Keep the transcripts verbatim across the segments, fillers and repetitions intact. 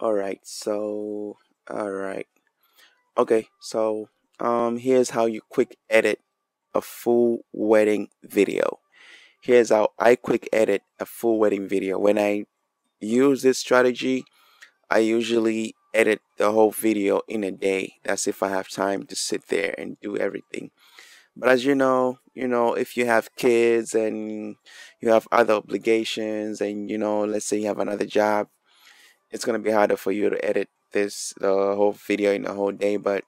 Alright, so alright. Okay, so um here's how you quick edit a full wedding video. Here's how I quick edit a full wedding video. When I use this strategy, I usually edit the whole video in a day. That's if I have time to sit there and do everything. But as you know, you know, if you have kids and you have other obligations and, you know, let's say you have another job, it's going to be harder for you to edit this, the whole video in a whole day. But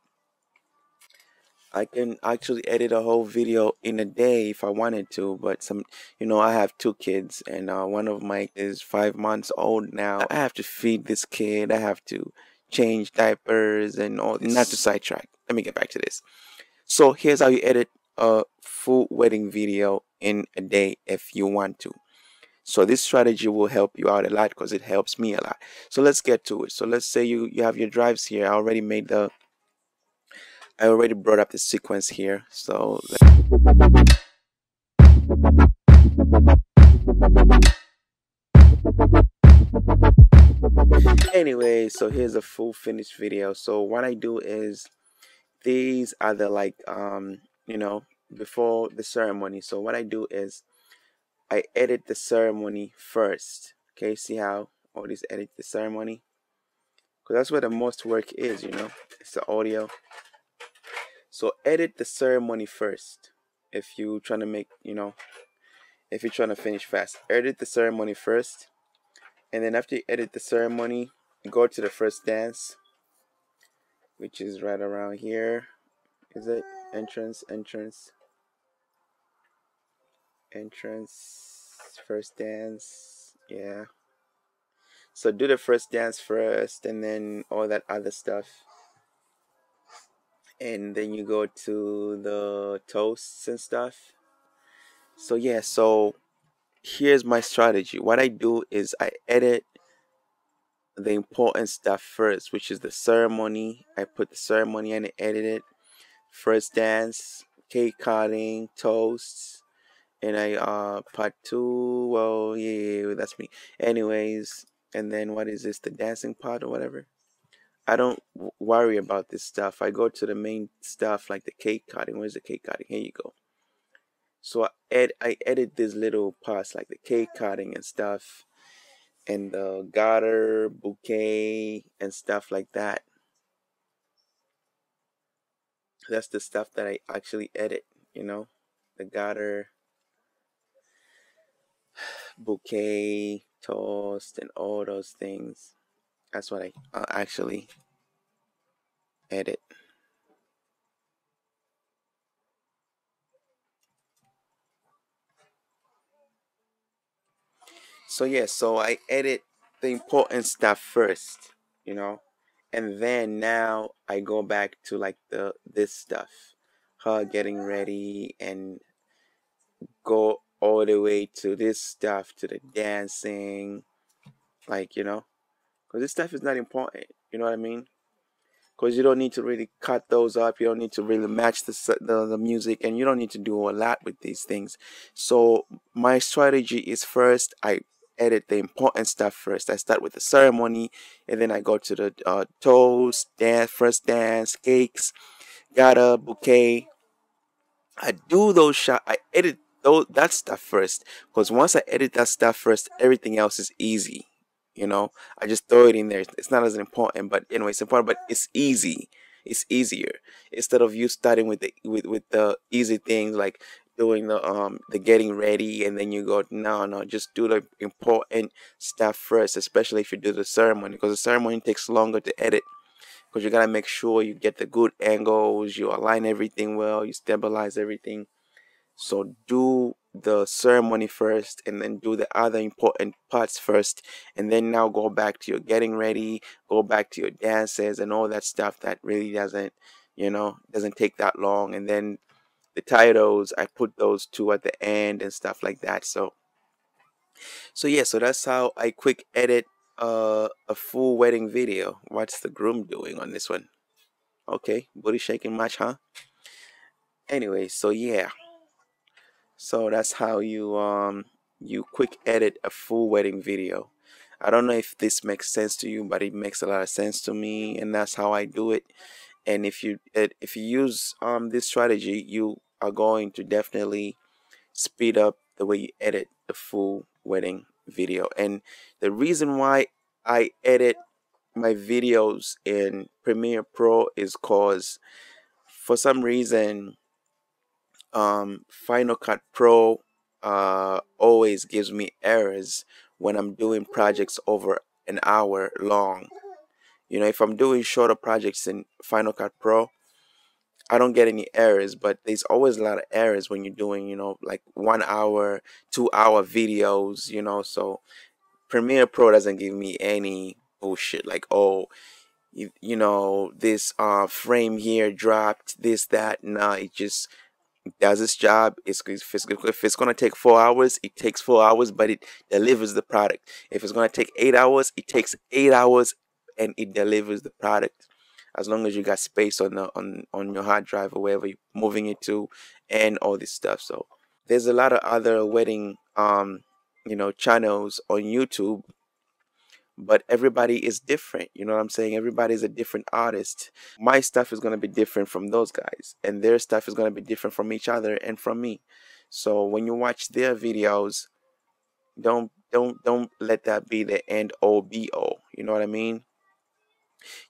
I can actually edit a whole video in a day if I wanted to. But some, you know, I have two kids, and uh, one of mine is five months old now. I have to feed this kid. I have to change diapers and all this. Not to sidetrack. Let me get back to this. So here's how you edit a full wedding video in a day if you want to. So this strategy will help you out a lot because it helps me a lot. So let's get to it. So let's say you, you have your drives here. I already made the, I already brought up the sequence here. So let's anyway, so here's a full finished video. So what I do is, these are the, like, um, you know, before the ceremony. So what I do is I edit the ceremony first. Okay, see how all this edit the ceremony? Because that's where the most work is, you know. It's the audio. So edit the ceremony first. If you're trying to make, you know, if you're trying to finish fast. Edit the ceremony first. And then after you edit the ceremony, go to the first dance, which is right around here. Is it entrance, entrance, entrance, first dance? Yeah. So do the first dance first, and then all that other stuff. And then you go to the toasts and stuff. So yeah, so here's my strategy. What I do is I edit the important stuff first, which is the ceremony. I put the ceremony and edit it. First dance, cake cutting, toasts, and I uh part two. Well, yeah, that's me. Anyways, and then what is this? The dancing part or whatever. I don't worry about this stuff. I go to the main stuff like the cake cutting. Where's the cake cutting? Here you go. So I ed I edit these little parts like the cake cutting and stuff, and the garter, bouquet, and stuff like that. That's the stuff that I actually edit, you know, the garter, bouquet, toast, and all those things. That's what I uh, actually edit. So yeah, so I edit the important stuff first, you know, and then now I go back to like the this stuff, her getting ready, and go all the way to this stuff, to the dancing, like, you know, because this stuff is not important, you know what I mean? Because you don't need to really cut those up, you don't need to really match the, the the music, and you don't need to do a lot with these things. So my strategy is first I edit the important stuff first. I start with the ceremony, and then I go to the uh, toast, dance, first dance, cakes, gotta bouquet. I do those shots. I edit those, that stuff first, because once I edit that stuff first, everything else is easy. You know, I just throw it in there. It's not as important, but anyway, it's important. But it's easy. It's easier instead of you starting with the with with the easy things like doing the um the getting ready, and then you go no no just do the important stuff first, especially if you do the ceremony, because the ceremony takes longer to edit, because you gotta make sure you get the good angles, you align everything well, you stabilize everything. So do the ceremony first, and then do the other important parts first, and then now go back to your getting ready, go back to your dances and all that stuff that really doesn't, you know, doesn't take that long. And then the titles, I put those two at the end and stuff like that. So, so yeah, so that's how I quick edit uh, a full wedding video. What's the groom doing on this one? Okay, booty shaking match, huh? Anyway, so yeah, so that's how you um you quick edit a full wedding video. I don't know if this makes sense to you, but it makes a lot of sense to me, and that's how I do it. And if you if you use um this strategy, you are going to definitely speed up the way you edit the full wedding video. And the reason why I edit my videos in Premiere Pro is because for some reason um Final Cut Pro uh always gives me errors when I'm doing projects over an hour long. You know, if I'm doing shorter projects in Final Cut Pro, I don't get any errors, but there's always a lot of errors when you're doing, you know, like one hour, two hour videos, you know. So Premiere Pro doesn't give me any bullshit like, oh, you, you know, this uh, frame here dropped, this, that. Nah, it just does its job. It's, if it's, if it's going to take four hours, it takes four hours, but it delivers the product. If it's going to take eight hours, it takes eight hours and it delivers the product. As long as you got space on the on on your hard drive or wherever you're moving it to, and all this stuff. So there's a lot of other wedding um you know channels on YouTube, but everybody is different. You know what I'm saying? Everybody's a different artist. My stuff is gonna be different from those guys, and their stuff is gonna be different from each other and from me. So when you watch their videos, don't don't don't let that be the end all be all. You know what I mean?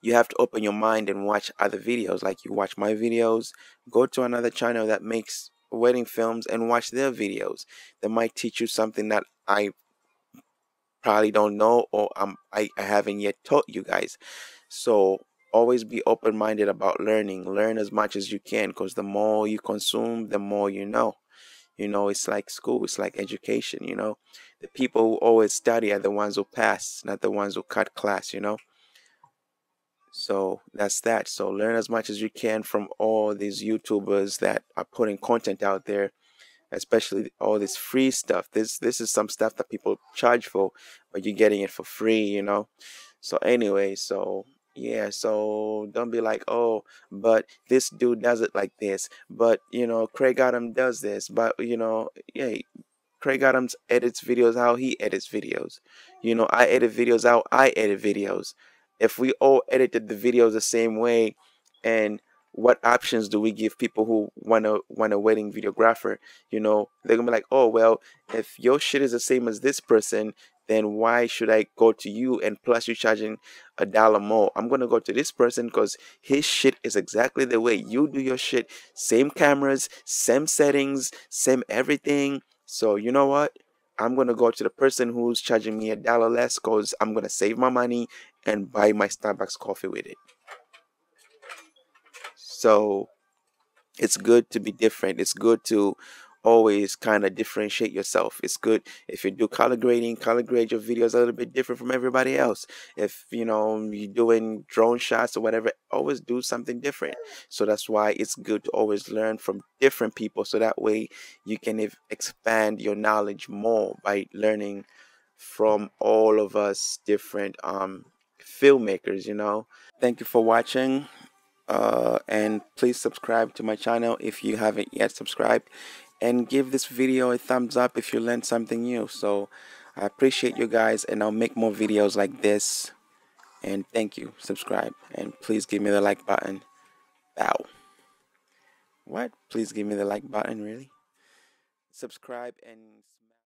You have to open your mind and watch other videos. Like, you watch my videos, go to another channel that makes wedding films and watch their videos. They might teach you something that I probably don't know, or I'm, I, I haven't yet taught you guys. So always be open-minded about learning. Learn as much as you can, because the more you consume, the more you know. You know, it's like school, it's like education, you know. The people who always study are the ones who pass, not the ones who cut class, you know. So that's that. So learn as much as you can from all these YouTubers that are putting content out there, especially all this free stuff. This this is some stuff that people charge for, but you're getting it for free, you know. So anyway, so yeah, so don't be like, oh, but this dude does it like this, but you know, Craig Adams does this, but you know, yeah, Craig Adams edits videos how he edits videos. You know, I edit videos how I edit videos. If we all edited the videos the same way, and what options do we give people who want to want a wedding videographer? You know, they're gonna be like, oh, well, if your shit is the same as this person, then why should I go to you? And plus, you're charging a dollar more. I'm gonna go to this person because his shit is exactly the way you do your shit. Same cameras, same settings, same everything. So you know what? I'm gonna go to the person who's charging me a dollar less, because I'm gonna save my money and buy my Starbucks coffee with it. So it's good to be different. It's good to always kind of differentiate yourself. It's good if you do color grading, color grade your videos a little bit different from everybody else. If you know you're doing drone shots or whatever, always do something different. So that's why it's good to always learn from different people, so that way you can expand your knowledge more by learning from all of us different um filmmakers, you know. Thank you for watching. Uh, and please subscribe to my channel if you haven't yet subscribed, and give this video a thumbs up if you learned something new. So I appreciate you guys, and I'll make more videos like this. And thank you. Subscribe, and please give me the like button. Bow. What? Please give me the like button, really? Subscribe and